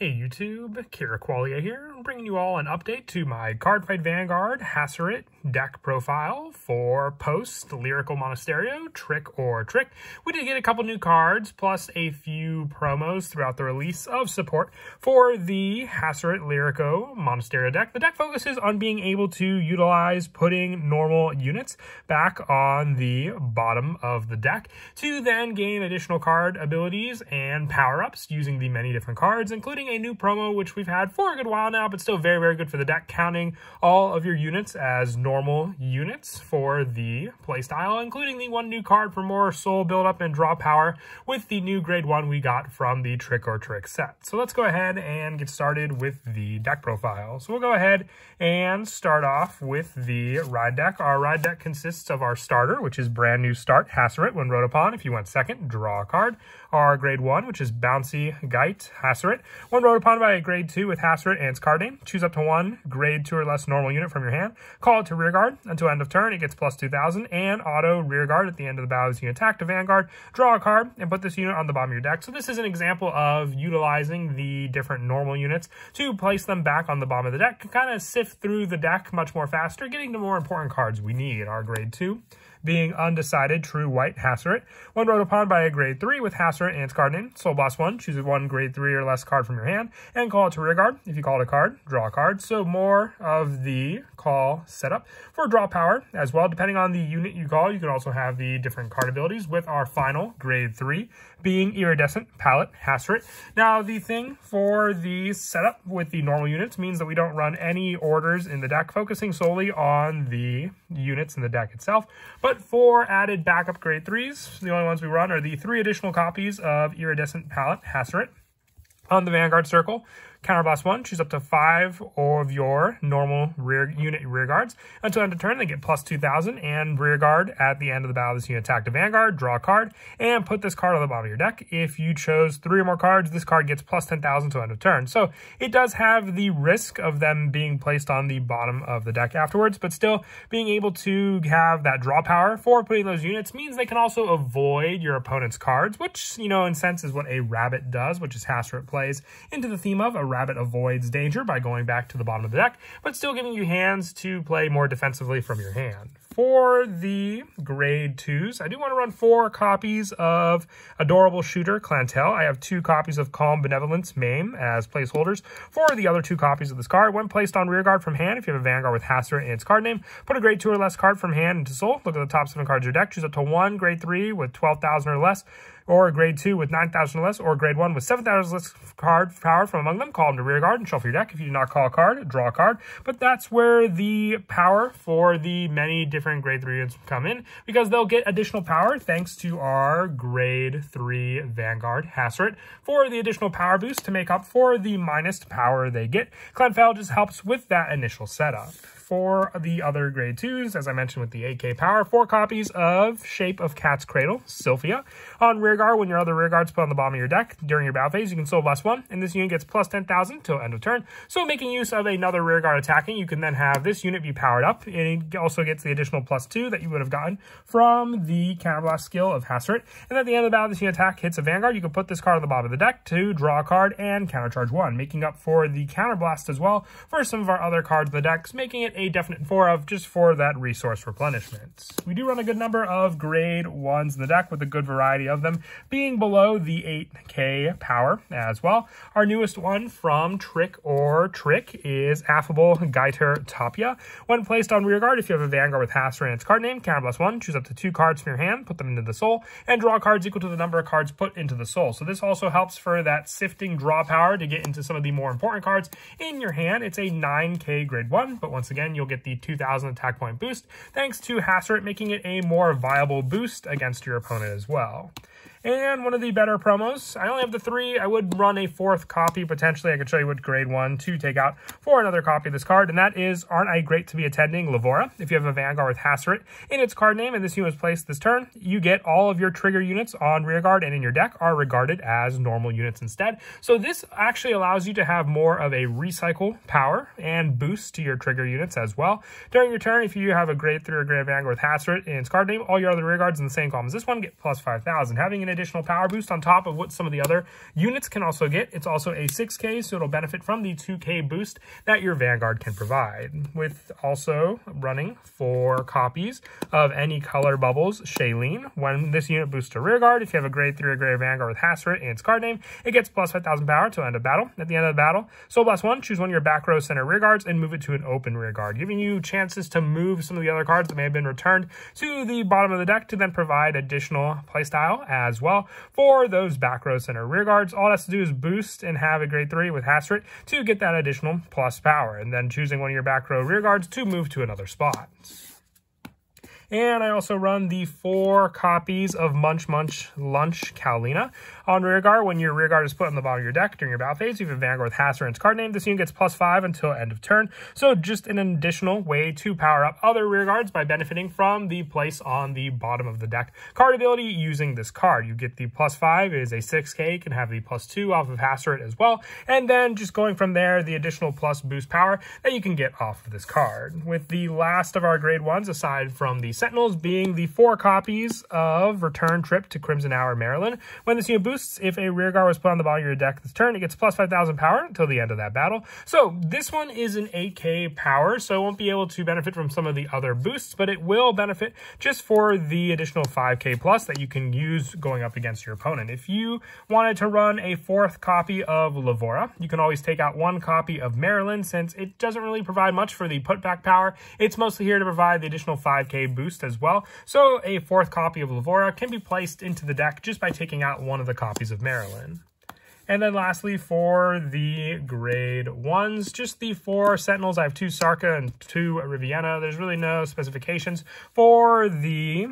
Hey YouTube, Kira Qualia here, bringing you all an update to my Cardfight Vanguard Haseritt deck profile for post Lyrical Monasterio, Trick or Trick. We did get a couple new cards, plus a few promos throughout the release of support for the Haseritt Lyrical Monasterio deck. The deck focuses on being able to utilize putting normal units back on the bottom of the deck to then gain additional card abilities and power-ups using the many different cards, including a new promo which we've had for a good while now, but still very, very good for the deck, counting all of your units as normal units for the playstyle, including the one new card for more soul buildup and draw power with the new grade 1 we got from the Trick or Trick set. So let's go ahead and get started with the deck profile. So we'll go ahead and start off with the ride deck. Our ride deck consists of our starter, which is brand new start, Haseritt. When rode upon, if you went second, draw a card. Our grade 1, which is bouncy Geit Haseritt. When rode upon by a grade 2 with Haseritt and its card name, choose up to one grade 2 or less normal unit from your hand, call it to rearguard. Until end of turn, it gets plus 2,000 and auto rearguard at the end of the battle as you attack to vanguard. Draw a card and put this unit on the bottom of your deck. So this is an example of utilizing the different normal units to place them back on the bottom of the deck, to kind of sift through the deck much more faster, getting to more important cards we need. Our grade 2 being undecided, true white Haseritt. When rode upon by a grade 3 with Haseritt and its card name, soul blast 1, choose one grade 3 or less card from your hand and call it to rearguard. If you call it a card, draw a card. So more of the call setup for draw power as well. Depending on the unit you call, you can also have the different card abilities, with our final grade 3 being iridescent palette Haseritt. Now the thing for the setup with the normal units means that we don't run any orders in the deck, focusing solely on the units in the deck itself. But for added backup grade 3s, the only ones we run are the 3 additional copies of iridescent palette Haseritt. On the Vanguard Circle, counterblast 1, choose up to 5 of your normal unit rearguards. Until end of turn, they get plus 2,000 and rearguard at the end of the battle. This unit attack to vanguard, draw a card, and put this card on the bottom of your deck. If you chose 3 or more cards, this card gets plus 10,000 to end of turn. So it does have the risk of them being placed on the bottom of the deck afterwards, but still being able to have that draw power for putting those units means they can also avoid your opponent's cards, which, you know, in a sense is what a rabbit does, which is Haseritt plays into the theme of a rabbit avoids danger by going back to the bottom of the deck, but still giving you hands to play more defensively from your hand. For the grade 2s, I do want to run 4 copies of Adorable Shooter Clantel. I have 2 copies of Calm Benevolence Mame as placeholders for the other 2 copies of this card. When placed on rearguard from hand, if you have a Vanguard with Haseritt and its card name, put a grade 2 or less card from hand into soul. Look at the top 7 cards of your deck. Choose up to 1 grade 3 with 12,000 or less, or a grade 2 with 9,000 or less, or a grade 1 with 7,000 or less card power from among them. Call them to rearguard and shuffle your deck. If you do not call a card, draw a card. But that's where the power for the many different grade 3 units come in, because they'll get additional power thanks to our grade 3 Vanguard Haseritt for the additional power boost to make up for the minus power they get. Clantel just helps with that initial setup. For the other grade 2s, as I mentioned with the 8K power, 4 copies of Shape of Cat's Cradle Sylphia. On rearguard, when your other rearguards put on the bottom of your deck during your battle phase, you can soul blast 1, and this unit gets plus 10,000 till end of turn. So making use of another rearguard attacking, you can then have this unit be powered up, and it also gets the additional plus 2 that you would have gotten from the counterblast skill of Haseritt. And at the end of the battle, this unit attack hits a vanguard, you can put this card on the bottom of the deck to draw a card and countercharge 1, making up for the counterblast as well for some of our other cards of the decks, making it a definite 4 of just for that resource replenishment. We do run a good number of grade 1s in the deck, with a good variety of them being below the 8K power as well. Our newest one from Trick or Trick is Affable Geiter Tapia. When placed on rearguard, if you have a Vanguard with Haseritt and its card name, counterblast 1, choose up to 2 cards from your hand, put them into the soul, and draw cards equal to the number of cards put into the soul. So this also helps for that sifting draw power to get into some of the more important cards in your hand. It's a 9K grade 1, but once again, you'll get the 2,000 attack point boost thanks to Haseritt, making it a more viable boost against your opponent as well. And one of the better promos. I only have the 3. I would run a 4th copy potentially. I could show you what grade 1 to take out for another copy of this card, and that is Aren't I Great to Be Attending Lavora. If you have a Vanguard with Haseritt in its card name and this unit was placed this turn, you get all of your trigger units on rearguard and in your deck are regarded as normal units instead. So this actually allows you to have more of a recycle power and boost to your trigger units as well. During your turn, if you have a grade 3 or grade Vanguard with Haseritt in its card name, all your other rearguards in the same column as this one get plus 5,000. Having an an additional power boost on top of what some of the other units can also get. It's also a 6K, so it'll benefit from the 2K boost that your Vanguard can provide. With also running 4 copies of Any Color Bubbles Shailene. When this unit boosts to Rearguard, if you have a Grade 3 or Greater Vanguard with Haseritt and its card name, it gets plus 5,000 power to end of battle. At the end of the battle, Soul Blast 1, choose one of your back row center Rearguards and move it to an open Rearguard, giving you chances to move some of the other cards that may have been returned to the bottom of the deck to then provide additional playstyle as well for those back row center Rearguards. All it has to do is boost and have a Grade 3 with Haseritt to get that additional plus power, and then choosing one of your back row Rearguards to move to another spot. And I also run the 4 copies of Munch Munch Lunch Kalina on Rearguard. When your Rearguard is put on the bottom of your deck during your battle phase, if you have a Vanguard with Haseritt and its card name, this unit gets plus 5 until end of turn. So just an additional way to power up other Rearguards by benefiting from the place on the bottom of the deck card ability using this card. You get the plus 5, it is a 6K, you can have the plus 2 off of Haseritt as well. And then just going from there, the additional plus boost power that you can get off of this card. With the last of our Grade 1s, aside from the Sentinels, being the 4 copies of Return Trip to Crimson Hour Maryland. When this unit boosts, if a Rearguard was put on the bottom of your deck this turn, it gets plus 5,000 power until the end of that battle. So this one is an 8K power, so it won't be able to benefit from some of the other boosts, but it will benefit just for the additional 5K plus that you can use going up against your opponent. If you wanted to run a 4th copy of Lavora, you can always take out 1 copy of Maryland, since it doesn't really provide much for the putback power. It's mostly here to provide the additional 5K boost as well, so a 4th copy of Lavora can be placed into the deck just by taking out 1 of the copies of Maryland. And then lastly, for the Grade 1s, just the 4 Sentinels. I have 2 Sarka and 2 Riviana. There's really no specifications for the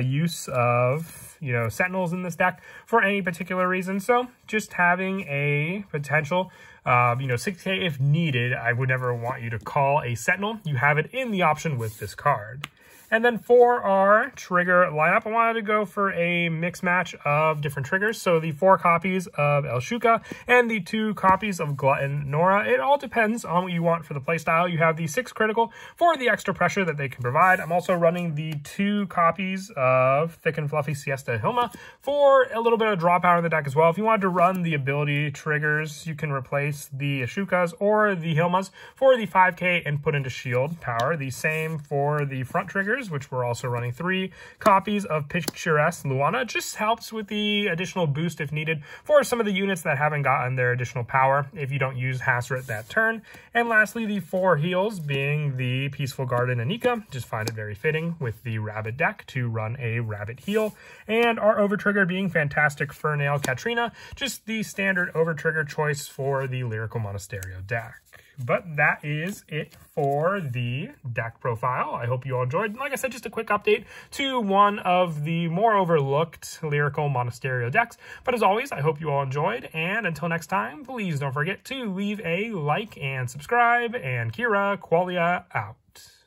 use of, Sentinels in this deck for any particular reason. So just having a potential 6K if needed. I would never want you to call a Sentinel. You have it in the option with this card. And then for our trigger lineup, I wanted to go for a mix match of different triggers. So the 4 copies of El Shuka and the 2 copies of Glutton Nora. It all depends on what you want for the playstyle. You have the 6 critical for the extra pressure that they can provide. I'm also running the 2 copies of Thick and Fluffy Siesta Hilma for a little bit of draw power in the deck as well. If you wanted to run the ability triggers, you can replace the Shukas or the Hilmas for the 5K and put into shield power. The same for the front triggers, which we're also running 3 copies of Picturesque Luana. Just helps with the additional boost if needed for some of the units that haven't gotten their additional power if you don't use Haseritt that turn. And lastly, the 4 heals being the Peaceful Garden Anika. Just find it very fitting with the rabbit deck to run a rabbit heal. And our over trigger being Fantastic Fernale Katrina, just the standard over trigger choice for the Lyrical Monasterio deck. But that is it for the deck profile. I hope you all enjoyed. Like I said, just a quick update to one of the more overlooked Lyrical Monasterio decks. But as always, I hope you all enjoyed. And until next time, please don't forget to leave a like and subscribe. And Kira Qualia out.